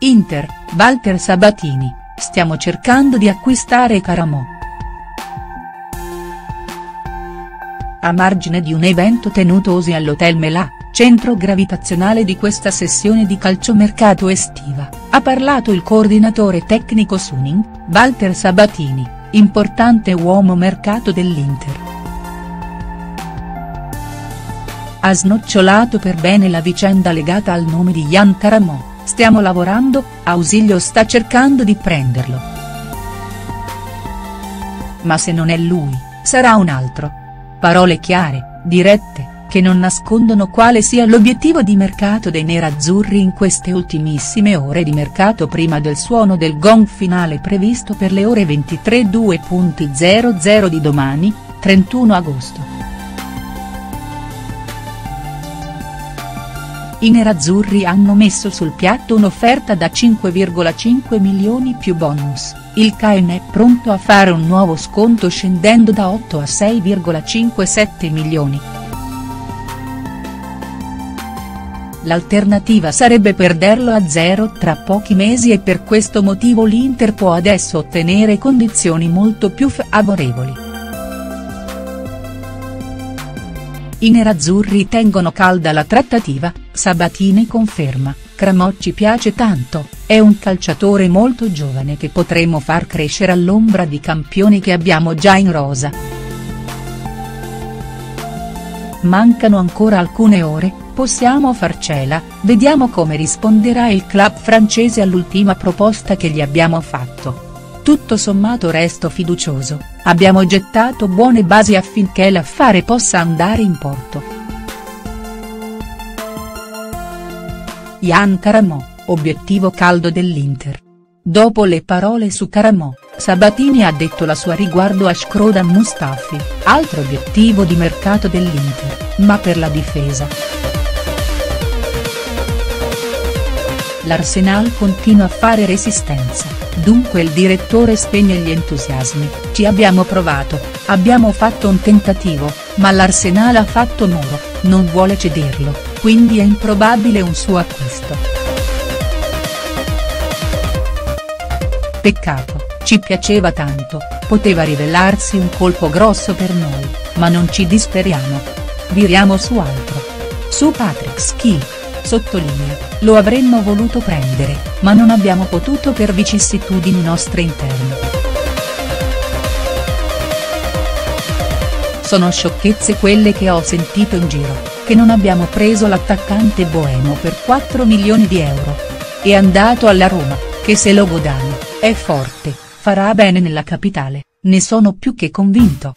Inter, Walter Sabatini, stiamo cercando di acquistare Karamoh. A margine di un evento tenutosi all'Hotel Melà, centro gravitazionale di questa sessione di calciomercato estiva, ha parlato il coordinatore tecnico Suning, Walter Sabatini, importante uomo mercato dell'Inter. Ha snocciolato per bene la vicenda legata al nome di Yann Karamoh, stiamo lavorando, Ausilio sta cercando di prenderlo. Ma se non è lui, sarà un altro. Parole chiare, dirette, che non nascondono quale sia l'obiettivo di mercato dei nerazzurri in queste ultimissime ore di mercato prima del suono del gong finale previsto per le ore 23:00 di domani, 31 agosto. I nerazzurri hanno messo sul piatto un'offerta da 5,5 milioni più bonus, il Caen è pronto a fare un nuovo sconto scendendo da 8 a 6,57 milioni. L'alternativa sarebbe perderlo a zero tra pochi mesi e per questo motivo l'Inter può adesso ottenere condizioni molto più favorevoli. I nerazzurri tengono calda la trattativa, Sabatini conferma, Karamoh ci piace tanto, è un calciatore molto giovane che potremmo far crescere all'ombra di campioni che abbiamo già in rosa. Mancano ancora alcune ore. Possiamo farcela, vediamo come risponderà il club francese all'ultima proposta che gli abbiamo fatto. Tutto sommato resto fiducioso, abbiamo gettato buone basi affinché l'affare possa andare in porto. Yann Karamoh, obiettivo caldo dell'Inter. Dopo le parole su Karamoh, Sabatini ha detto la sua riguardo a Shkroda Mustafi, altro obiettivo di mercato dell'Inter, ma per la difesa. L'Arsenal continua a fare resistenza, dunque il direttore spegne gli entusiasmi, ci abbiamo provato, abbiamo fatto un tentativo, ma l'Arsenal ha fatto muro, non vuole cederlo, quindi è improbabile un suo acquisto. Peccato, ci piaceva tanto, poteva rivelarsi un colpo grosso per noi, ma non ci disperiamo. Viriamo su altro. Su Patrick Schick. Sottolinea, lo avremmo voluto prendere, ma non abbiamo potuto per vicissitudini nostre interne. Sono sciocchezze quelle che ho sentito in giro, che non abbiamo preso l'attaccante boemo per 4 milioni di euro. È andato alla Roma, che se lo godano, è forte, farà bene nella capitale, ne sono più che convinto.